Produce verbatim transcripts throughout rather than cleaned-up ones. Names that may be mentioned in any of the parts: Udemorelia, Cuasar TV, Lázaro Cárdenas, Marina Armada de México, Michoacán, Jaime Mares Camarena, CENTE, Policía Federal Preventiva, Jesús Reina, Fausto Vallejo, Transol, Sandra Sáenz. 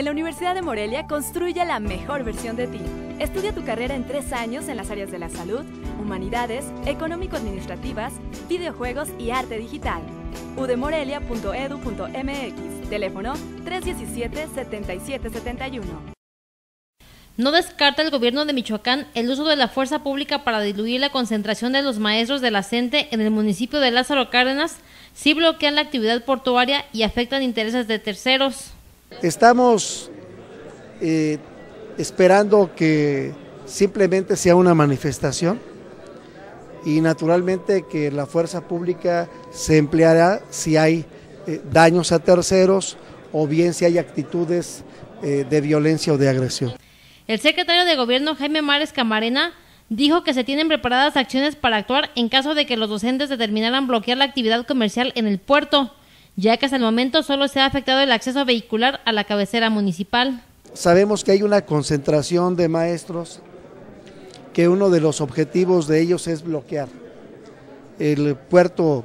En la Universidad de Morelia construye la mejor versión de ti. Estudia tu carrera en tres años en las áreas de la salud, humanidades, económico-administrativas, videojuegos y arte digital. Udemorelia punto edu punto mx, teléfono tres diecisiete, setenta y siete setenta y uno. No descarta el gobierno de Michoacán el uso de la fuerza pública para diluir la concentración de los maestros de la CENTE en el municipio de Lázaro Cárdenas, si bloquean la actividad portuaria y afectan intereses de terceros. Estamos eh, esperando que simplemente sea una manifestación y naturalmente que la fuerza pública se empleará si hay eh, daños a terceros o bien si hay actitudes eh, de violencia o de agresión. El secretario de Gobierno Jaime Mares Camarena dijo que se tienen preparadas acciones para actuar en caso de que los docentes determinaran bloquear la actividad comercial en el puerto, ya que hasta el momento solo se ha afectado el acceso vehicular a la cabecera municipal. Sabemos que hay una concentración de maestros, que uno de los objetivos de ellos es bloquear el puerto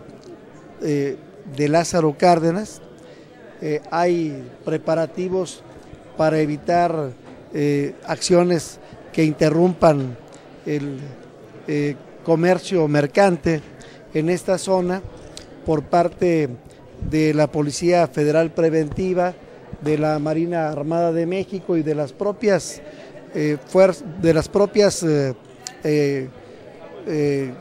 eh, de Lázaro Cárdenas. Eh, hay preparativos para evitar eh, acciones que interrumpan el eh, comercio mercante en esta zona por parte de la Policía Federal Preventiva, de la Marina Armada de México y de las propias, eh, de las propias eh, eh, eh,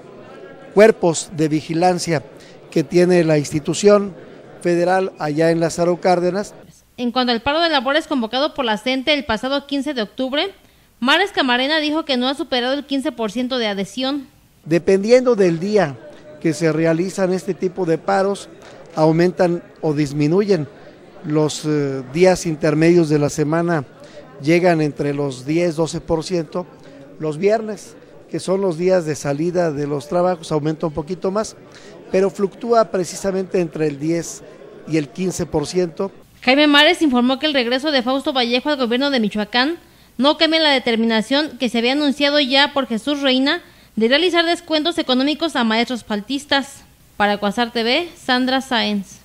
cuerpos de vigilancia que tiene la institución federal allá en Lázaro Cárdenas. En cuanto al paro de labores convocado por la CENTE el pasado quince de octubre, Mares Camarena dijo que no ha superado el quince por ciento de adhesión. Dependiendo del día que se realizan este tipo de paros, aumentan o disminuyen. Los eh, días intermedios de la semana llegan entre los diez, doce por ciento. Los viernes, que son los días de salida de los trabajos, aumenta un poquito más, pero fluctúa precisamente entre el diez y el quince por ciento. Jaime Mares informó que el regreso de Fausto Vallejo al gobierno de Michoacán no cambia la determinación que se había anunciado ya por Jesús Reina de realizar descuentos económicos a maestros faltistas. Para Cuasar T V, Sandra Sáenz.